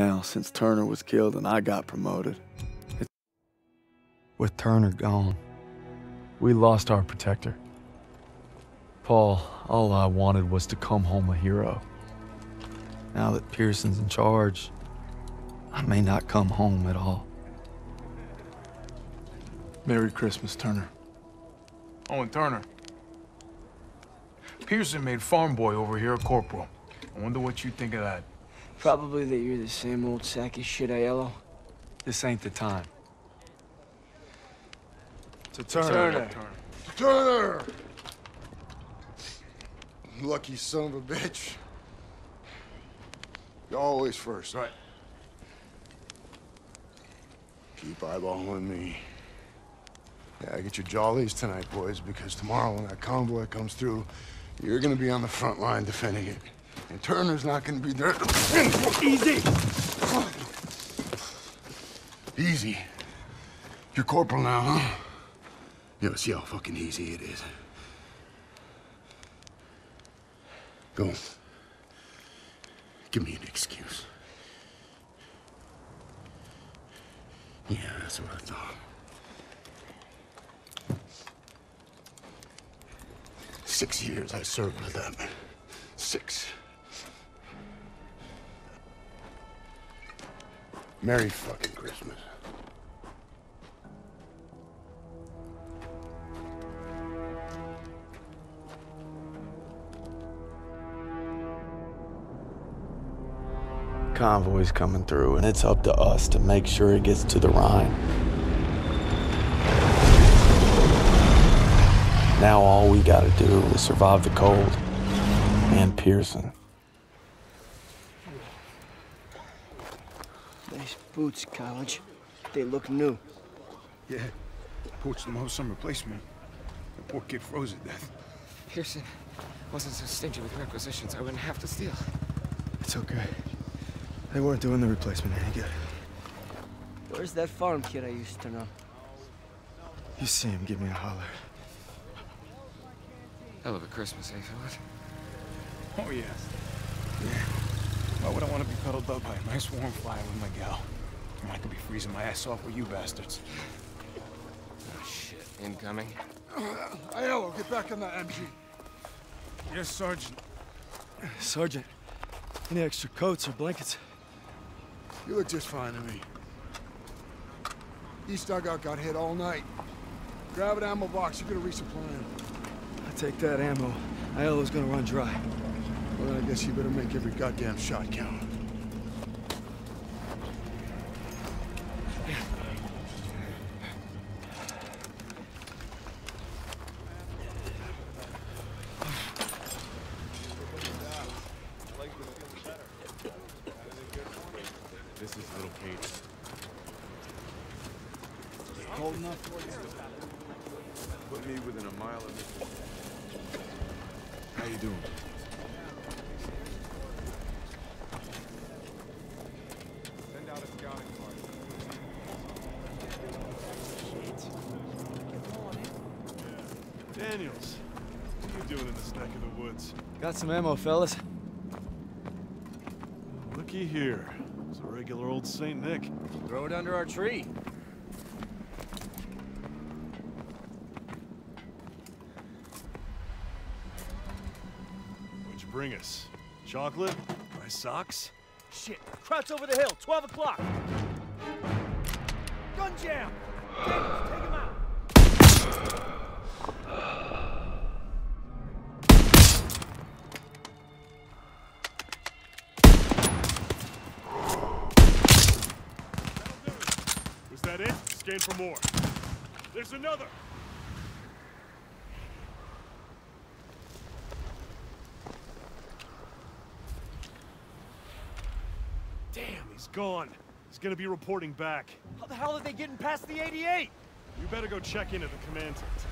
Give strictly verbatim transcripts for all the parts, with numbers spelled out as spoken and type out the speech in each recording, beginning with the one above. Now, since Turner was killed and I got promoted, it's... With Turner gone, we lost our protector. Paul, all I wanted was to come home a hero. Now that Pearson's in charge, I may not come home at all. Merry Christmas, Turner. Oh, and Turner. Pearson made farm boy over here a corporal. I wonder what you think of that. Probably that you're the same old sack of shit, Aiello. This ain't the time. To Turner. Turner. To Turner! Lucky son of a bitch. You're always first. Right. Keep eyeballing me. Yeah, get your jollies tonight, boys, because tomorrow when that convoy comes through, you're gonna be on the front line defending it. And Turner's not gonna be there. Easy! Easy. You're corporal now, huh? Yo, see how fucking easy it is. Go. Give me an excuse. Yeah, that's what I thought. Six years I served with that man. Six. Merry fucking Christmas. Convoy's coming through, and it's up to us to make sure it gets to the Rhine. Now all we gotta do is survive the cold. And Pearson. Nice boots, college. They look new. Yeah. Coach the whole summer placement. The poor kid froze to death. Pearson wasn't so stingy with requisitions, I wouldn't have to steal. It's okay. They weren't doing the replacement any good. Where's that farm kid I used to know? You see him, give me a holler. Hell of a Christmas, eh, Howard? Oh, yeah. Yeah. Why would I want to be cuddled up by a nice warm fire with my gal? I could be freezing my ass off with you bastards. Oh, shit. Incoming. Uh, Aiello, get back on that M G. Yes, Sergeant. Sergeant, any extra coats or blankets? You look just fine to me. East dugout got hit all night. Grab an ammo box, you're gonna resupply him. Take that ammo. Aiello's gonna run dry. Well, then I guess you better make every goddamn shot count. This is little Kate. Cold enough for you? Put me within a mile of this. How you doing? Send out a scouting party. Daniels, what are you doing in this neck of the woods? Got some ammo, fellas. Looky here. It's a regular old Saint Nick. Throw it under our tree. Bring us chocolate, my socks. Shit, Kraut's over the hill, twelve o'clock. Gun jam! Daniels, take him out! That'll do it. Was that it? Scan for more. There's another! He's gone. He's gonna be reporting back. How the hell are they getting past the eighty-eight? You better go check in at the command tent.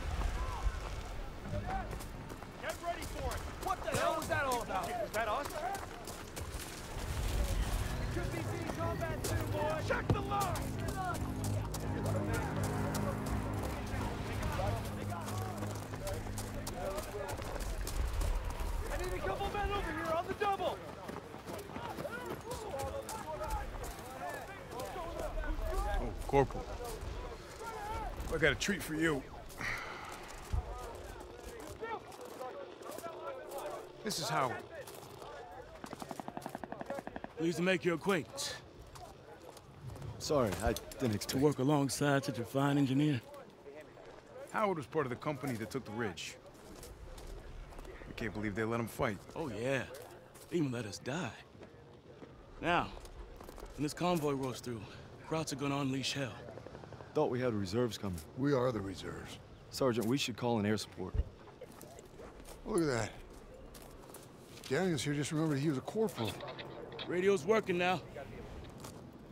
Get ready for it! What the hell was that all about? Was that us? It could be seen combat too, boy! Check the line! I need a couple men over here on the double! All right. Corporal, I got a treat for you. This is Howard. Pleased to make your acquaintance. Sorry, I didn't expect... To work alongside such a fine engineer? Howard was part of the company that took the ridge. I can't believe they let him fight. Oh, yeah. They even let us die. Now, when this convoy rolls through, Krauts are gonna unleash hell. Thought we had reserves coming. We are the reserves. Sergeant, we should call in air support. Look at that. Daniels here just remembered he was a corporal. Radio's working now.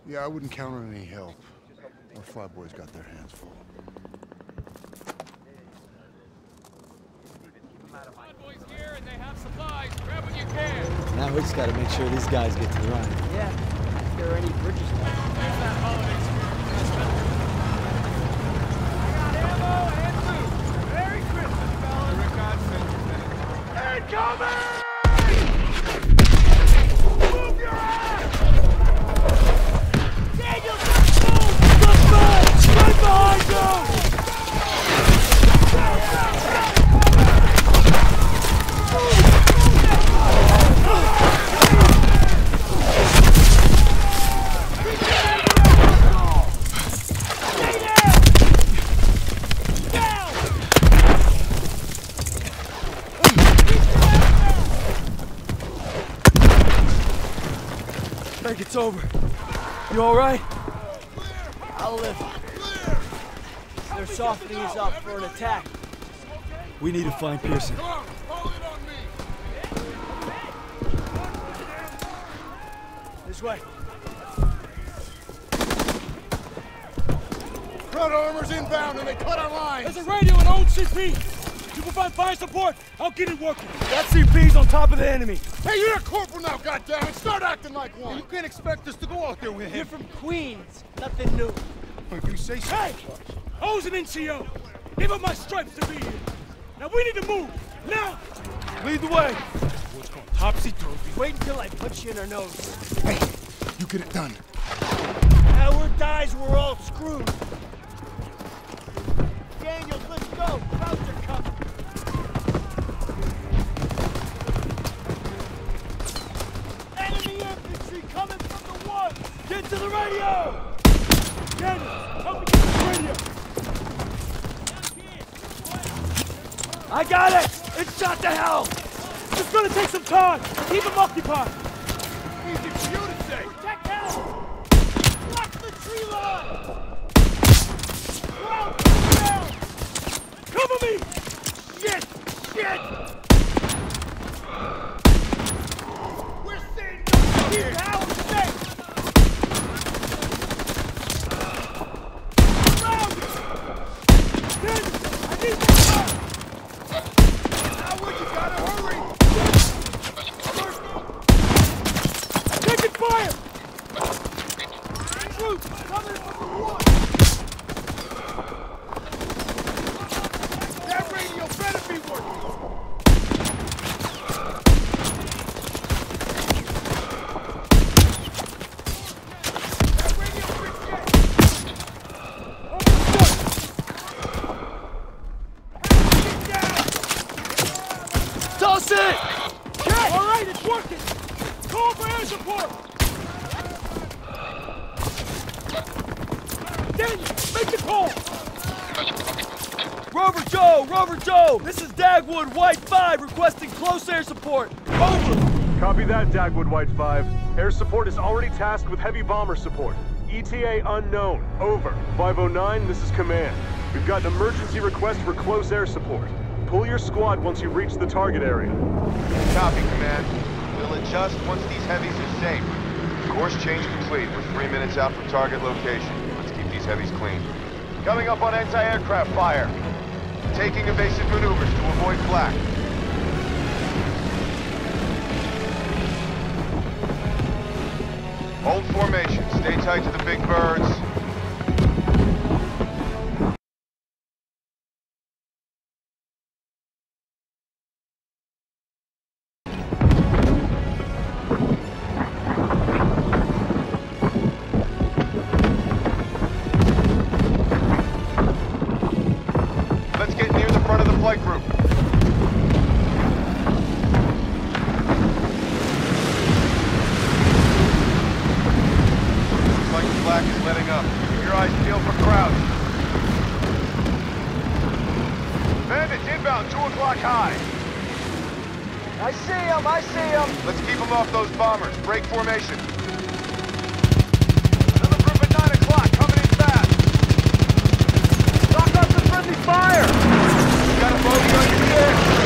Yeah, I wouldn't count on any help. Our flyboys got their hands full. Flyboys here and they have supplies. Grab what you can. Now we just gotta make sure these guys get to the run. Yeah, if there are any British guys. There's that holiday spirit. I got ammo and... It's over. You all right? I'll live. They're softening us up for an attack. We need to find Pearson. This way. Front armor's inbound and they cut our lines. There's a radio and old C P. You provide fire support, I'll get it working. That C P's on top of the enemy. Hey, you're a corporal now, goddammit! Start acting like one! You can't expect us to go out there with him! You're from Queens! Nothing new! But you say so. Hey! O's an N C O! Give up my stripes to be here! Now we need to move! Now! Lead the way! What's going topsy-turvy? Wait until I put you in her nose. Hey! You get it done! Howard dies, we're all screwed! Daniels, let's go! Crowds are coming! Coming from the woods! Get to the radio! Daniels, help me get to the radio! I got it! It's shot to hell! It's gonna take some time! Keep him occupied! Easy for you to say! Protect hell! Block the tree line! Round down! Cover me! Shit! Shit! We're sitting down here! Now! Rover Joe! Rover Joe! This is Dagwood White five requesting close air support. Over! Copy that, Dagwood White five. Air support is already tasked with heavy bomber support. E T A unknown. Over. five oh nine, this is command. We've got an emergency request for close air support. Pull your squad once you reach the target area. Copy, command. We'll adjust once these heavies are safe. Course change complete. We're three minutes out from target location. Let's keep these heavies clean. Coming up on anti-aircraft fire. Taking evasive maneuvers to avoid flak. Hold formation. Stay tight to the big birds. black is letting up. Keep your eyes peeled for crowds. Bandits inbound, two o'clock high. I see him, I see him. Let's keep them off those bombers. Break formation. Another group at nine o'clock, coming in fast. Lock up the friendly fire. We've got a bogey under the air.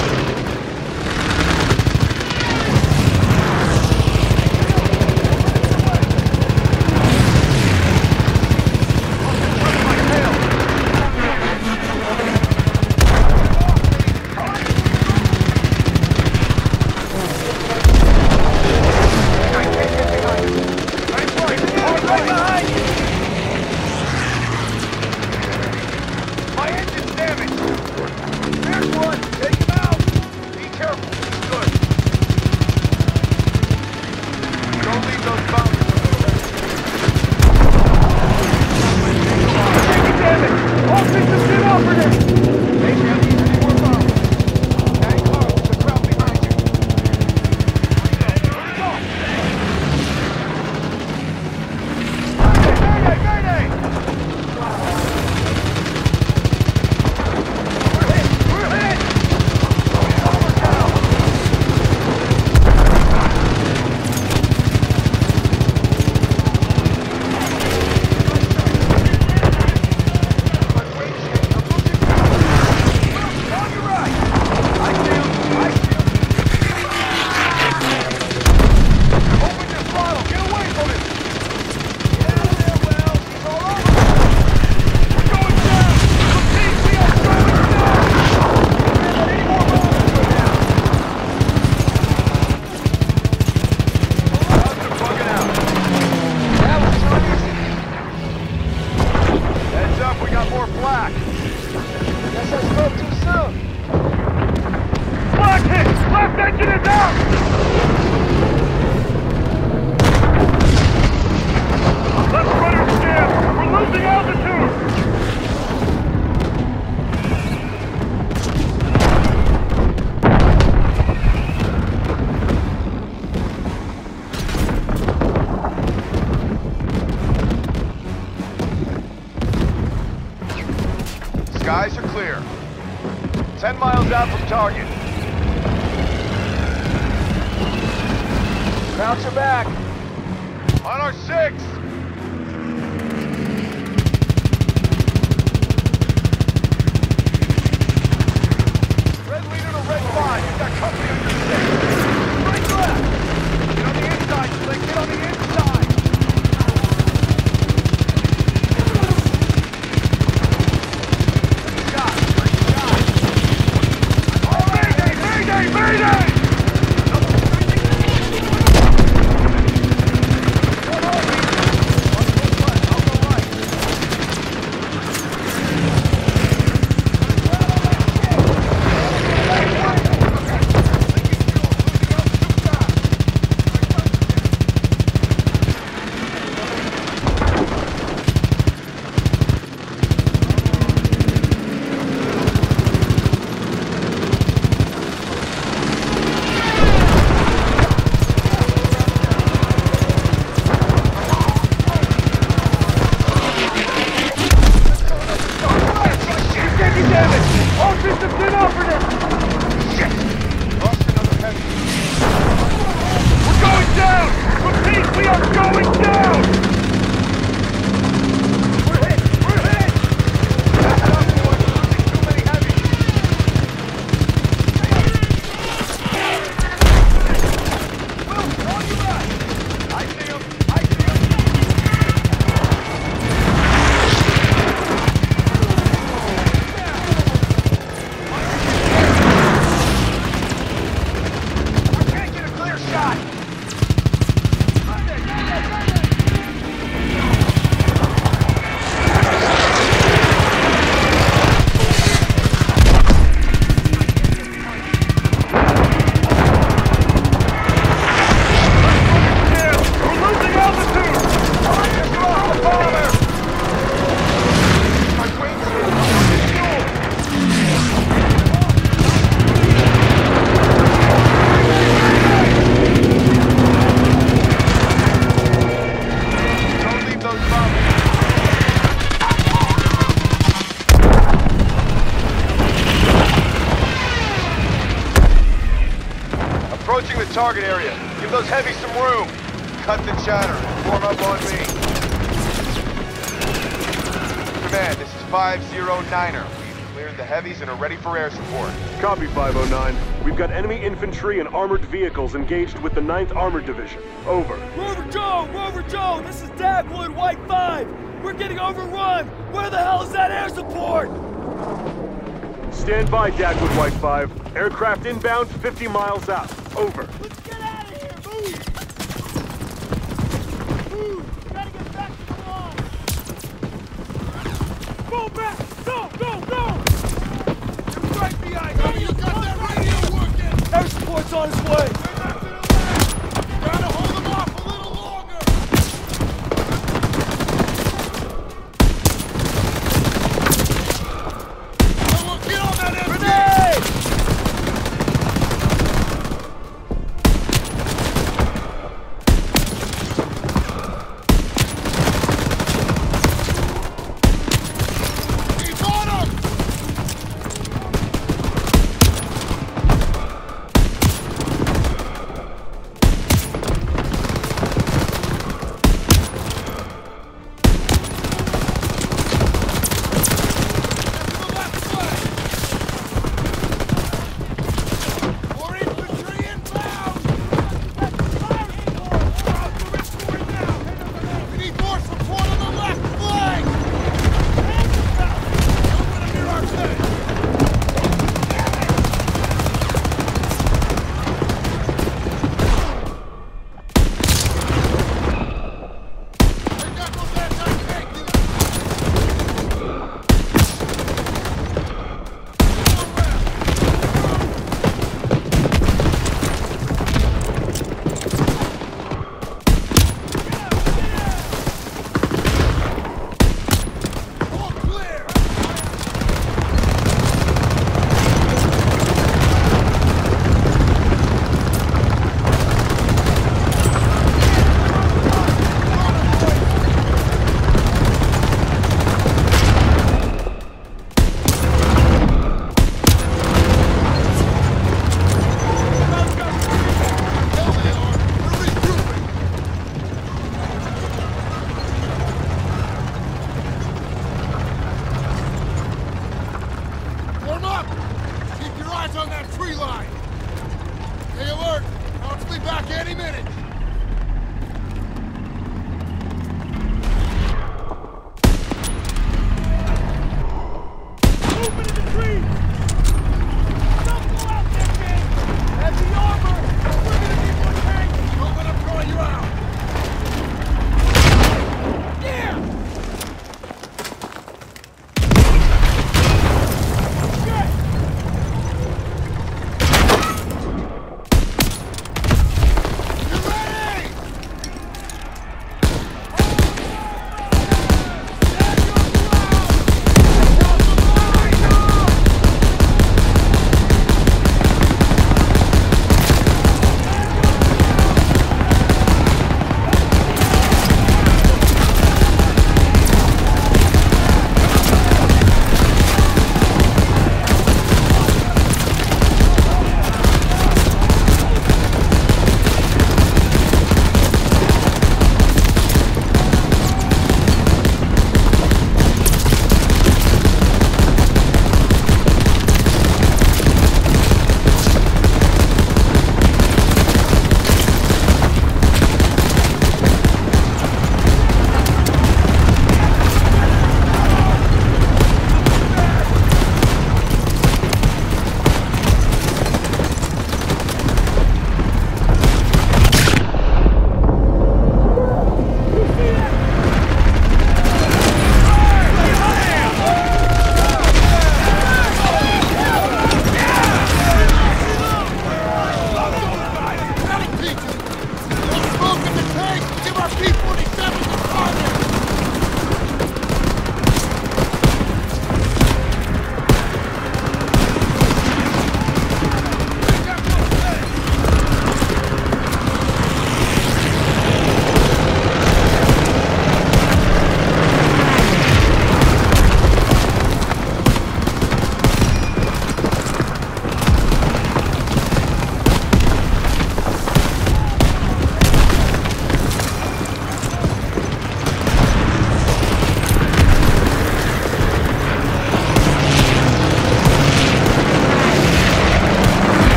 Mayday! target area. Give those heavies some room. Cut the chatter and form up on me. Command, this is five oh niner. We've cleared the heavies and are ready for air support. Copy, five oh nine. We've got enemy infantry and armored vehicles engaged with the ninth Armored Division. Over. Rover Joe! Rover Joe! This is Dagwood White five! We're getting overrun! Where the hell is that air support? Stand by, Dagwood White five. Aircraft inbound, fifty miles out. Over. Let's get out of here! Move! Move! We gotta get back to the line! Go back! Go! Go! Go! You're right behind me! You got that radio working! Air support's on its way! We're not gonna last! Gotta hold them off a little longer! I will get on that air! Grenade!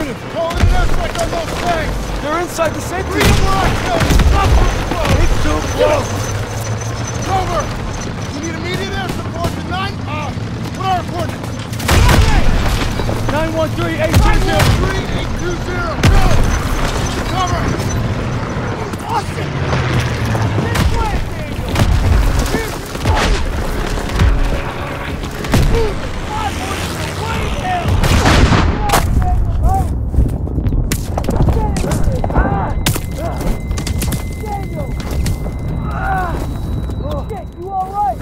Affirmative! Calling an airstrike on those tanks! They're inside the safety! Read them lock! Not too close! It's too close! Rover! We need immediate air support to nine... Uh, what are our coordinates? nine one three eight two zero! nine one three eight two zero! Go! Cover! Austin! This way, Daniel! Here's the fight! Move! five one three eight two zero! You all right?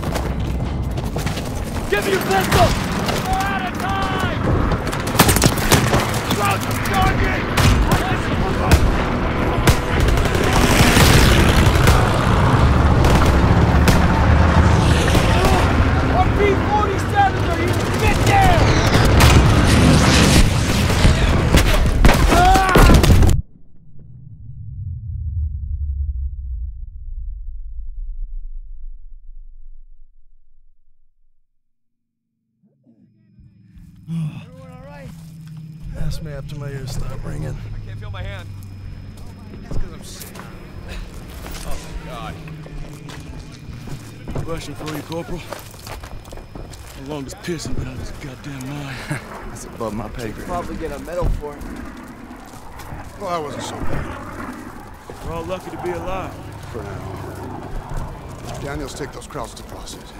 Give me your pistol! We're out of time! Crouch, target! Our B forty-sevens are here! Get down! Ask me after my ears stop ringing. I can't feel my hand. That's because I'm sick. Oh, my God. Rushing for you, Corporal. How long is Pearson been out of this goddamn mine? That's above my pay grade. Probably get a medal for it. Well, I wasn't so bad. We're all lucky to be alive. For now. Daniels, take those crowds to process.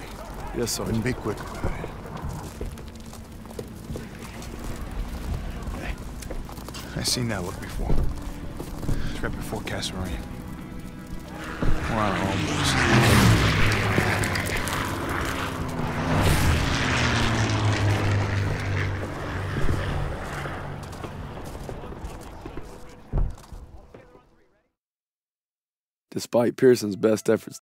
Yes, sir. And be quick about it. I've seen that look before. It's right before Kasserine. We're on our own loose. Despite Pearson's best efforts